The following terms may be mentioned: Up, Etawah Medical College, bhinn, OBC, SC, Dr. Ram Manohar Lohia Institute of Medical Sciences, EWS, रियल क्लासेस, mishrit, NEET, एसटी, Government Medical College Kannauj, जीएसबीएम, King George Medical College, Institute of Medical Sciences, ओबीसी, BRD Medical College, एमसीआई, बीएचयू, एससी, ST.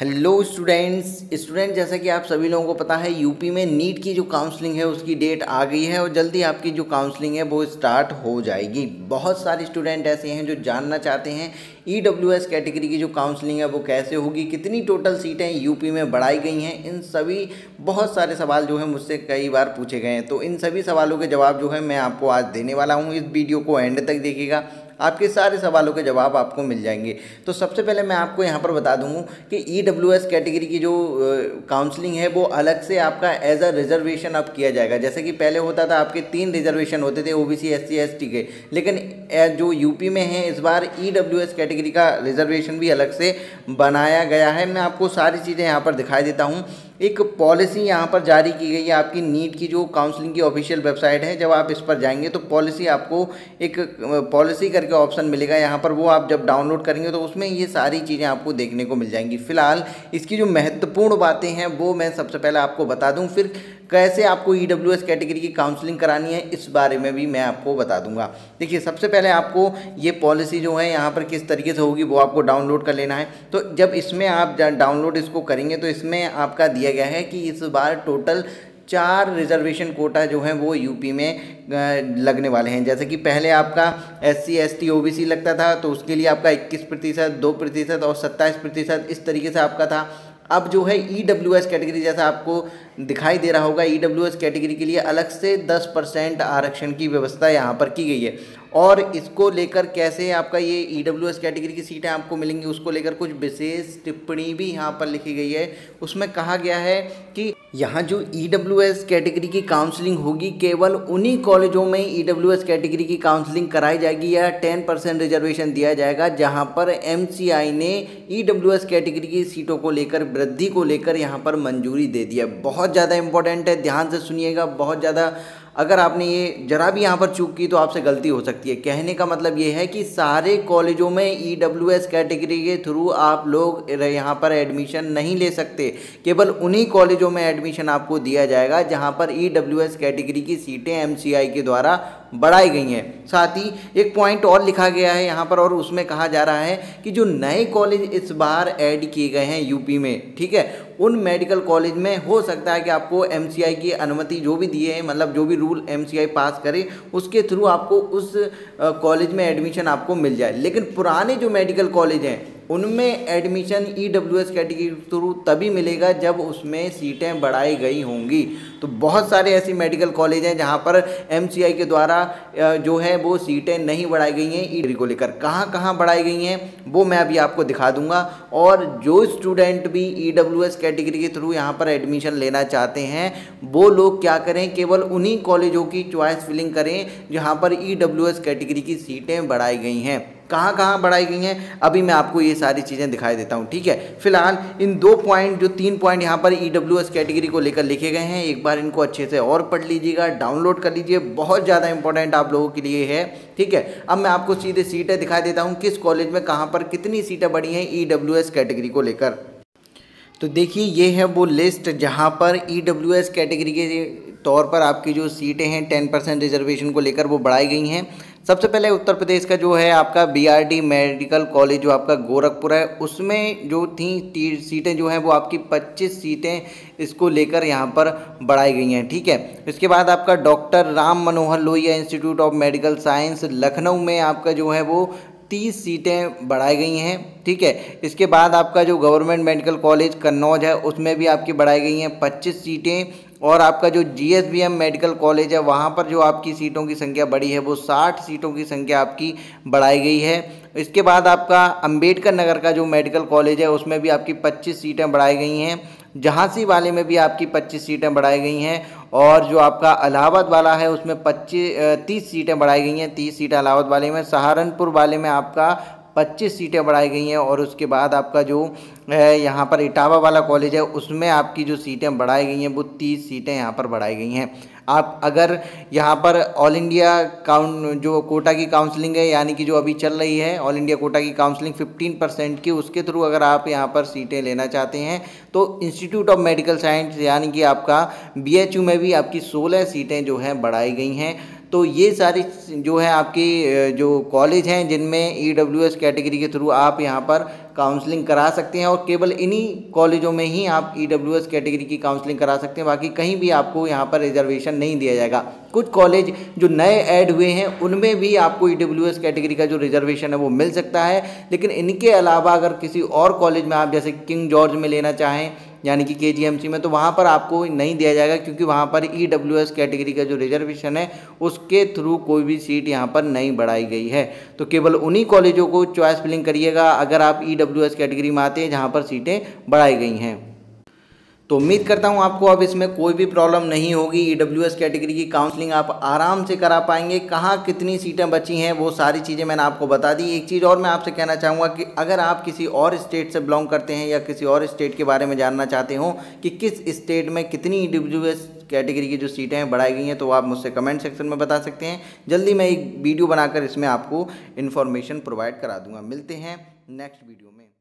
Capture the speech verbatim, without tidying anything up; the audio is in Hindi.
हेलो स्टूडेंट्स स्टूडेंट जैसा कि आप सभी लोगों को पता है यूपी में नीट की जो काउंसलिंग है उसकी डेट आ गई है और जल्दी आपकी जो काउंसलिंग है वो स्टार्ट हो जाएगी। बहुत सारे स्टूडेंट ऐसे हैं जो जानना चाहते हैं ईडब्ल्यूएस कैटेगरी की जो काउंसलिंग है वो कैसे होगी, कितनी टोटल सीटें यूपी में बढ़ाई गई हैं, इन सभी बहुत सारे सवाल जो है मुझसे कई बार पूछे गए हैं। तो इन सभी सवालों के जवाब जो है मैं आपको आज देने वाला हूँ। इस वीडियो को एंड तक देखिएगा, आपके सारे सवालों के जवाब आपको मिल जाएंगे। तो सबसे पहले मैं आपको यहाँ पर बता दूँ कि ईडब्ल्यूएस कैटेगरी की जो काउंसलिंग है वो अलग से आपका एज अ रिजर्वेशन अब किया जाएगा। जैसे कि पहले होता था आपके तीन रिजर्वेशन होते थे ओबीसी एससी एसटी के, लेकिन जो यूपी में है इस बार ईडब्ल्यूएस कैटेगरी का रिजर्वेशन भी अलग से बनाया गया है। मैं आपको सारी चीज़ें यहाँ पर दिखाई देता हूँ। एक पॉलिसी यहाँ पर जारी की गई है, आपकी नीट की जो काउंसलिंग की ऑफिशियल वेबसाइट है, जब आप इस पर जाएंगे तो पॉलिसी आपको एक पॉलिसी करके ऑप्शन मिलेगा यहाँ पर, वो आप जब डाउनलोड करेंगे तो उसमें ये सारी चीज़ें आपको देखने को मिल जाएंगी। फिलहाल इसकी जो महत्वपूर्ण बातें हैं वो मैं सबसे पहले आपको बता दूँ, फिर कैसे आपको ईडब्ल्यूएस कैटेगरी की काउंसलिंग करानी है इस बारे में भी मैं आपको बता दूंगा। देखिए सबसे पहले आपको ये पॉलिसी जो है यहाँ पर किस तरीके से होगी वो आपको डाउनलोड कर लेना है। तो जब इसमें आप डाउनलोड इसको करेंगे तो इसमें आपका दिया गया है कि इस बार टोटल चार रिजर्वेशन कोटा जो है वो यूपी में लगने वाले हैं। जैसे कि पहले आपका S C S T O B C लगता था तो उसके लिए आपका इक्कीस प्रतिशत, दो प्रतिशत और सत्ताईस प्रतिशत इस तरीके से आपका था। अब जो है ईडब्ल्यूएस कैटेगरी, जैसा आपको दिखाई दे रहा होगा, ईडब्ल्यूएस कैटेगरी के लिए अलग से दस परसेंट आरक्षण की व्यवस्था यहाँ पर की गई है। और इसको लेकर कैसे आपका ये ईडब्ल्यूएस कैटेगरी की सीटें आपको मिलेंगी उसको लेकर कुछ विशेष टिप्पणी भी यहाँ पर लिखी गई है। उसमें कहा गया है कि यहाँ जो ईडब्ल्यूएस कैटेगरी की काउंसलिंग होगी केवल उन्हीं कॉलेजों में ईडब्ल्यूएस कैटेगरी की काउंसलिंग कराई जाएगी या दस परसेंट रिजर्वेशन दिया जाएगा जहाँ पर एमसीआई ने ईडब्ल्यूएस कैटेगरी की सीटों को लेकर वृद्धि को लेकर यहाँ पर मंजूरी दे दी है। बहुत ज़्यादा इंपॉर्टेंट है, ध्यान से सुनिएगा, बहुत ज़्यादा, अगर आपने ये जरा भी यहाँ पर चूक की तो आपसे गलती हो सकती है। कहने का मतलब ये है कि सारे कॉलेजों में ईडब्ल्यूएस कैटेगरी के थ्रू आप लोग यहाँ पर एडमिशन नहीं ले सकते, केवल उन्हीं कॉलेजों में एडमिशन आपको दिया जाएगा जहाँ पर ईडब्ल्यूएस कैटेगरी की सीटें एमसीआई के द्वारा बढ़ाई गई हैं। साथ ही एक पॉइंट और लिखा गया है यहाँ पर, और उसमें कहा जा रहा है कि जो नए कॉलेज इस बार ऐड किए गए हैं यूपी में, ठीक है, उन मेडिकल कॉलेज में हो सकता है कि आपको एमसीआई की अनुमति जो भी दिए हैं, मतलब जो भी रूल एमसीआई पास करे उसके थ्रू आपको उस कॉलेज में एडमिशन आपको मिल जाए। लेकिन पुराने जो मेडिकल कॉलेज हैं उनमें एडमिशन ईडब्ल्यूएस कैटेगरी के थ्रू तभी मिलेगा जब उसमें सीटें बढ़ाई गई होंगी। तो बहुत सारे ऐसी मेडिकल कॉलेज हैं जहां पर एमसीआई के द्वारा जो है वो सीटें नहीं बढ़ाई गई हैं। ईडब्ल्यूएस को लेकर कहां कहां बढ़ाई गई हैं वो मैं अभी आपको दिखा दूंगा। और जो स्टूडेंट भी ईडब्ल्यूएस कैटेगरी के थ्रू यहाँ पर एडमिशन लेना चाहते हैं वो लोग क्या करें, केवल उन्हीं कॉलेजों की चॉइस फिलिंग करें जहाँ पर ईडब्ल्यूएस कैटेगरी की सीटें बढ़ाई गई हैं। कहाँ कहाँ बढ़ाई गई हैं अभी मैं आपको ये सारी चीज़ें दिखाई देता हूँ, ठीक है। फिलहाल इन दो पॉइंट जो तीन पॉइंट यहाँ पर ईडब्ल्यूएस कैटेगरी को लेकर लिखे गए हैं, एक बार इनको अच्छे से और पढ़ लीजिएगा, डाउनलोड कर लीजिए, बहुत ज़्यादा इंपॉर्टेंट आप लोगों के लिए है, ठीक है। अब मैं आपको सीधे सीटें दिखाई देता हूँ किस कॉलेज में कहाँ पर कितनी सीटें बढ़ी हैं ईडब्ल्यूएस कैटेगरी को लेकर। तो देखिए ये है वो लिस्ट जहाँ पर ईडब्ल्यूएस कैटेगरी के तौर पर आपकी जो सीटें हैं टेन परसेंट रिजर्वेशन को लेकर वो बढ़ाई गई हैं। सबसे पहले उत्तर प्रदेश का जो है आपका बीआरडी मेडिकल कॉलेज जो आपका गोरखपुर है, उसमें जो थी सीटें जो हैं वो आपकी पच्चीस सीटें इसको लेकर यहाँ पर बढ़ाई गई हैं, ठीक है। इसके बाद आपका doctor Ram Manohar Lohia institute of medical science Lucknow में आपका जो है वो तीस सीटें बढ़ाई गई हैं, ठीक है। इसके बाद आपका जो गवर्नमेंट मेडिकल कॉलेज कन्नौज है उसमें भी आपकी बढ़ाई गई हैं पच्चीस सीटें। और आपका जो जीएसबीएम मेडिकल कॉलेज है वहाँ पर जो आपकी सीटों की संख्या बढ़ी है वो साठ सीटों की संख्या आपकी बढ़ाई गई है। इसके बाद आपका अंबेडकर नगर का जो मेडिकल कॉलेज है उसमें भी आपकी पच्चीस सीटें बढ़ाई गई हैं। झांसी वाले में भी आपकी पच्चीस सीटें बढ़ाई गई हैं। और जो आपका इलाहाबाद वाला है उसमें पच्चीस तीस सीटें बढ़ाई गई हैं, तीस सीटें इलाहाबाद वाले में। सहारनपुर वाले में आपका पच्चीस सीटें बढ़ाई गई हैं। और उसके बाद आपका जो है यहाँ पर इटावा वाला कॉलेज है उसमें आपकी जो सीटें बढ़ाई गई हैं वो तीस सीटें यहाँ पर बढ़ाई गई हैं। आप अगर यहाँ पर ऑल इंडिया काउंट जो कोटा की काउंसलिंग है, यानी कि जो अभी चल रही है ऑल इंडिया कोटा की काउंसलिंग पंद्रह परसेंट की, उसके थ्रू अगर आप यहाँ पर सीटें लेना चाहते हैं तो इंस्टीट्यूट ऑफ मेडिकल साइंस यानी कि आपका बीएचयू में भी आपकी सोलह सीटें जो हैं बढ़ाई गई हैं। तो ये सारी जो है आपकी जो कॉलेज हैं जिनमें ईडब्ल्यूएस कैटेगरी के थ्रू आप यहाँ पर काउंसलिंग करा सकते हैं और केवल इन्हीं कॉलेजों में ही आप ईडब्ल्यूएस कैटेगरी की काउंसलिंग करा सकते हैं, बाकी कहीं भी आपको यहाँ पर रिजर्वेशन नहीं दिया जाएगा। कुछ कॉलेज जो नए ऐड हुए हैं उनमें भी आपको ईडब्ल्यूएस कैटेगरी का जो रिजर्वेशन है वो मिल सकता है, लेकिन इनके अलावा अगर किसी और कॉलेज में आप जैसे किंग जॉर्ज में लेना चाहें यानी कि केजीएमसी में, तो वहाँ पर आपको नहीं दिया जाएगा, क्योंकि वहाँ पर ईडब्ल्यूएस कैटेगरी का जो रिजर्वेशन है उसके थ्रू कोई भी सीट यहाँ पर नहीं बढ़ाई गई है। तो केवल उन्हीं कॉलेजों को चॉइस फिलिंग करिएगा अगर आप ईडब्ल्यूएस कैटेगरी में आते हैं जहाँ पर सीटें बढ़ाई गई हैं। तो उम्मीद करता हूं आपको अब इसमें कोई भी प्रॉब्लम नहीं होगी, ईडब्ल्यूएस कैटेगरी की काउंसलिंग आप आराम से करा पाएंगे। कहाँ कितनी सीटें बची हैं वो सारी चीज़ें मैंने आपको बता दी। एक चीज़ और मैं आपसे कहना चाहूँगा कि अगर आप किसी और स्टेट से बिलोंग करते हैं या किसी और स्टेट के बारे में जानना चाहते हो कि किस स्टेट में कितनी ईडब्ल्यूएस कैटेगरी की जो सीटें हैं बढ़ाई गई हैं, तो आप मुझसे कमेंट सेक्शन में बता सकते हैं। जल्दी मैं एक वीडियो बनाकर इसमें आपको इन्फॉर्मेशन प्रोवाइड करा दूँगा। मिलते हैं नेक्स्ट वीडियो में।